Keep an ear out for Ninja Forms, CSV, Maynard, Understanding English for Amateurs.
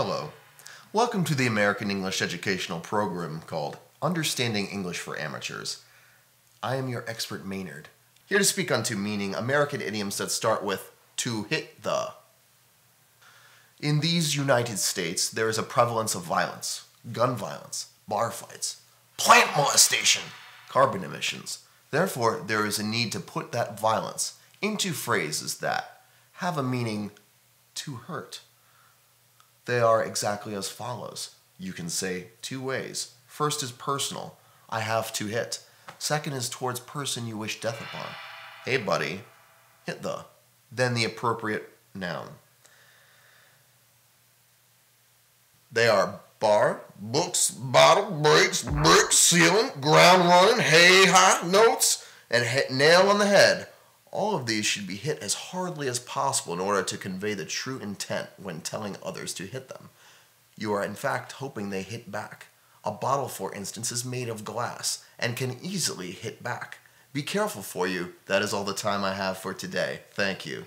Hello. Welcome to the American English educational program called Understanding English for Amateurs. I am your expert Maynard, here to speak on to meaning American idioms that start with to hit the. In these United States, there is a prevalence of violence, gun violence, bar fights, plant molestation, carbon emissions. Therefore, there is a need to put that violence into phrases that have a meaning to hurt. They are exactly as follows. You can say two ways. First is personal. I have to hit. Second is towards person you wish death upon. Hey buddy, hit the. Then the appropriate noun. They are bar, books, bottle, breaks, brick, ceiling, ground running, hey, high, notes, and hit nail on the head. All of these should be hit as hardly as possible in order to convey the true intent when telling others to hit them. You are in fact hoping they hit back. A bottle, for instance, is made of glass and can easily hit back. Be careful for you. That is all the time I have for today. Thank you.